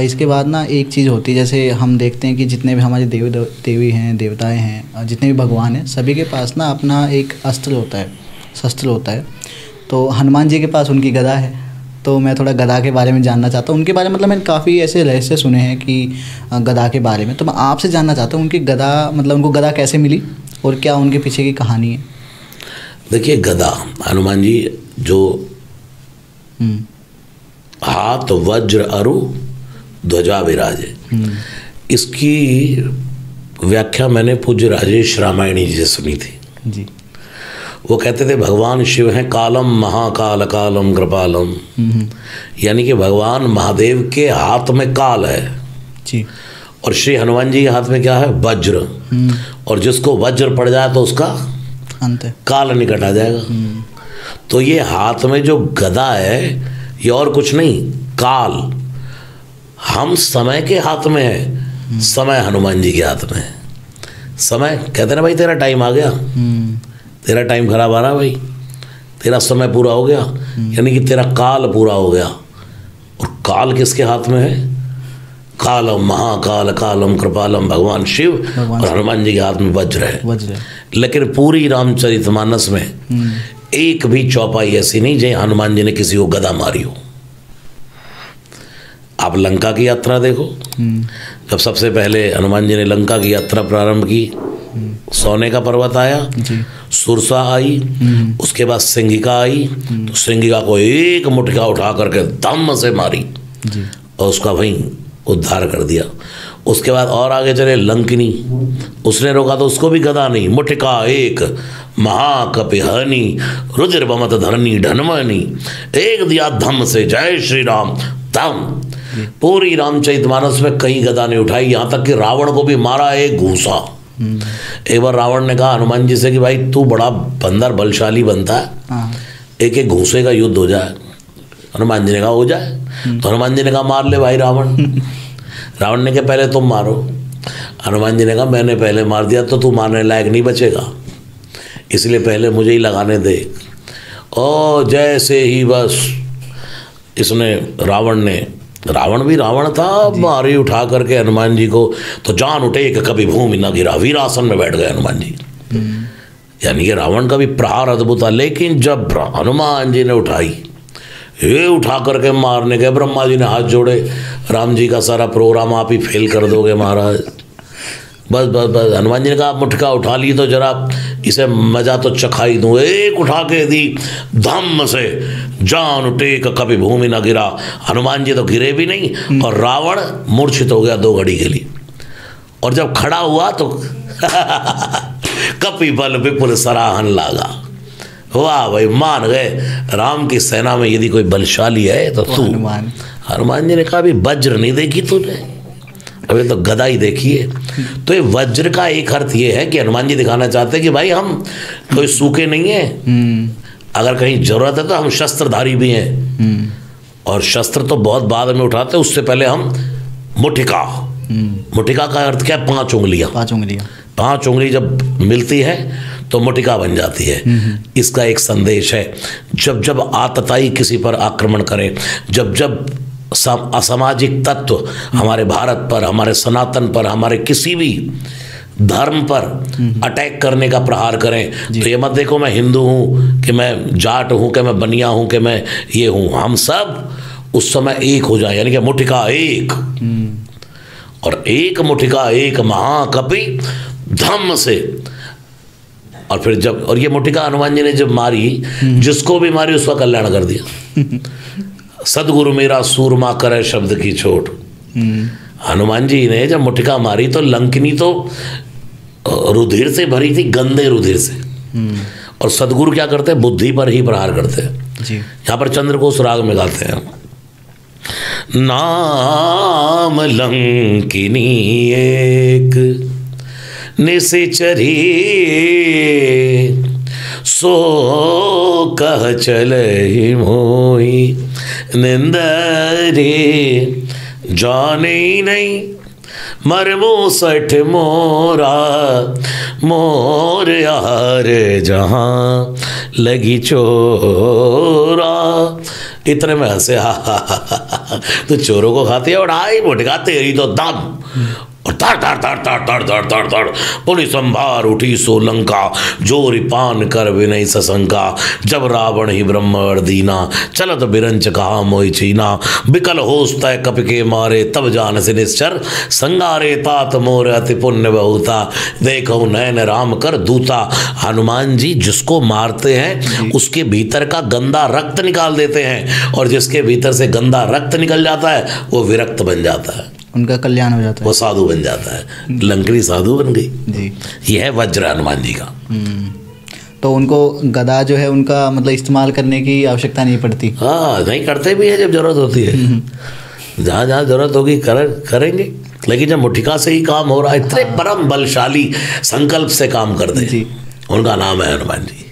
इसके बाद ना एक चीज़ होती है, जैसे हम देखते हैं कि जितने भी हमारे देवी हैं, देवताएं हैं, जितने भी भगवान हैं, सभी के पास ना अपना एक अस्त्र होता है, शस्त्र होता है। तो हनुमान जी के पास उनकी गदा है। तो मैं थोड़ा गदा के बारे में जानना चाहता हूँ, उनके बारे में, मतलब मैंने काफ़ी ऐसे रहस्य सुने हैं कि गदा के बारे में, तो मैं आपसे जानना चाहता हूँ उनकी गदा, मतलब उनको गदा कैसे मिली और क्या उनके पीछे की कहानी है। देखिए, गदा हनुमान जी जो हाथ वज्र अरु ध्वजा विराजे, इसकी व्याख्या मैंने पूज्य राजेश रामायणी जी से सुनी थी जी। वो कहते थे भगवान शिव हैं कालम महाकाल कालम कृपालम, यानी कि भगवान महादेव के हाथ में काल है जी, और श्री हनुमान जी के हाथ में क्या है, वज्र, और जिसको वज्र पड़ जाए तो उसका अंत काल निकट आ जाएगा। तो ये हाथ में जो गदा है ये और कुछ नहीं, काल हम समय के हाथ में है, समय हनुमान जी के हाथ में है। समय कहते ना भाई तेरा टाइम आ गया, तेरा टाइम खराब आ रहा भाई, तेरा समय पूरा हो गया, यानी कि तेरा काल पूरा हो गया। और काल किसके हाथ में है, कालम महाकाल कालम कृपालम, भगवान शिव और हनुमान जी के हाथ में वज्र है। लेकिन पूरी रामचरितमानस में एक भी चौपाई ऐसी नहीं जहाँ हनुमान जी ने किसी को गदा मारी हो। आप लंका की यात्रा देखो, जब सबसे पहले हनुमान जी ने लंका की यात्रा प्रारंभ की, सोने का पर्वत आया, सुरसा आई, उसके बाद सिंगिका आई, तो सिंगिका को एक मुठका उठा करके दम से मारी जी। और उसका वहीं उद्धार कर दिया। उसके बाद और आगे चले, लंकिनी, उसने रोका तो उसको भी गदा नहीं, मुठका एक, महाकपिहनी रुजिर बमत धरनी ढनमनी, एक दिया धम से, जय श्री राम धम। पूरी रामचरितमानस में कहीं गदा नहीं उठाई, यहाँ तक कि रावण को भी मारा एक घूसा। एक बार रावण ने कहा हनुमान जी से कि भाई तू बड़ा बंदर बलशाली बनता है, एक एक घूसे का युद्ध हो जाए। हनुमान जी ने कहा हो जाए, तो हनुमान जी ने कहा मार ले भाई रावण। रावण ने कहा पहले तुम मारो, हनुमान जी ने कहा मैंने पहले मार दिया तो तू मारने लायक नहीं बचेगा, इसलिए पहले मुझे ही लगाने दे। और जैसे ही बस इसने, रावण भी रावण था, मारी उठा करके हनुमान जी को, तो जान उठे एक कभी भूमि न गिरा, वीरासन में बैठ गए हनुमान जी। यानी कि रावण का भी प्रहार अद्भुत था, लेकिन जब हनुमान जी ने उठाई, ये उठा करके मारने गए, ब्रह्मा जी ने हाथ जोड़े, राम जी का सारा प्रोग्राम आप ही फेल कर दोगे महाराज। बस बस बस, हनुमान जी ने कहा आप मुठका उठा ली तो जरा इसे मजा तो चखाई दूँ। एक उठा के दी धम से, जान उठे कभी भूमि ना गिरा। हनुमान जी तो गिरे भी नहीं और रावण मूर्छित हो गया 2 घड़ी के लिए। और जब खड़ा हुआ तो कपि बल विपुल सराहन लागा, वाह भाई मान गए, राम की सेना में यदि कोई बलशाली है तो तू। हनुमान जी ने कहा अभी वज्र नहीं देखी तूने, अभी तो गदा ही देखिए। तो ये वज्र का एक अर्थ ये है कि हनुमान जी दिखाना चाहते हैं कि भाई हम कोई सूखे नहीं है, अगर कहीं जरूरत है तो हम शस्त्रधारी भी हैं, और शस्त्र तो बहुत बाद में उठाते हैं, उससे पहले हम मुठिका। मुठिका का अर्थ क्या है, 5 उंगलियां। 5 उंगली जब मिलती है तो मुठिका बन जाती है। इसका एक संदेश है, जब जब आतताई किसी पर आक्रमण करें, जब जब असामाजिक तत्व हमारे भारत पर, हमारे सनातन पर, हमारे किसी भी धर्म पर अटैक करने का प्रहार करें, तो ये मत देखो मैं हिंदू हूँ कि मैं जाट हूँ कि मैं बनिया हूँ कि मैं ये हूँ, हम सब उस समय एक हो जाए, यानी कि मुठिका एक। और एक मुठिका एक महाकपि धम्म से, और फिर जब, और ये मुठिका हनुमान जी ने जब मारी, जिसको भी मारी उसका कल्याण कर दिया। सदगुरु मेरा सूरमा करे शब्द की छोट। हनुमान जी ने जब मुठिका मारी तो लंकिनी तो रुधिर से भरी थी, गंदे रुधिर से। और सदगुरु क्या करते हैं, बुद्धि पर ही प्रहार करते हैं जी। यहाँ पर चंद्रकोश राग में गाते हैं, नाम लंकिनी एक निसिचरी सो कह चले मोई निंदरे जाने नहीं मरमो सठ मोरा मोर यार जहाँ लगी चोरा इतने में हंसे, हा हा हा, तो चोरों को खाती है उड़ाई मुटका तेरी तो दम। और ताड़ ताड़ ताड़ ताड़ ताड़ ताड़ ताड़ ताड़ पुलिस अंबार उठी सोलंका, जोरी पान कर विनय ससंका। जब रावण ही ब्रह्मवर दीना, चलत बिरंच कहा मोहि छीना। बिकल होस्त है कप के मारे, तब जान से निश्चर संगारे। तात मोर अति पुण्य बहुता, देखो नयन राम कर दूता। हनुमान जी जिसको मारते हैं उसके भीतर का गंदा रक्त निकाल देते हैं, और जिसके भीतर से गंदा रक्त निकल जाता है वो विरक्त बन जाता है, उनका कल्याण हो जाता है, वो साधु बन जाता है। लंकड़ी साधु बन गई जी। यह है वज्र हनुमान जी का। तो उनको गदा जो है उनका मतलब इस्तेमाल करने की आवश्यकता नहीं पड़ती। हाँ, नहीं करते भी है जब जरूरत होती है, जहाँ जहाँ जरूरत होगी करेंगे। लेकिन जब मुठिका से ही काम हो रहा है, इतने परम बलशाली संकल्प से काम करते हैं, उनका नाम है हनुमान जी।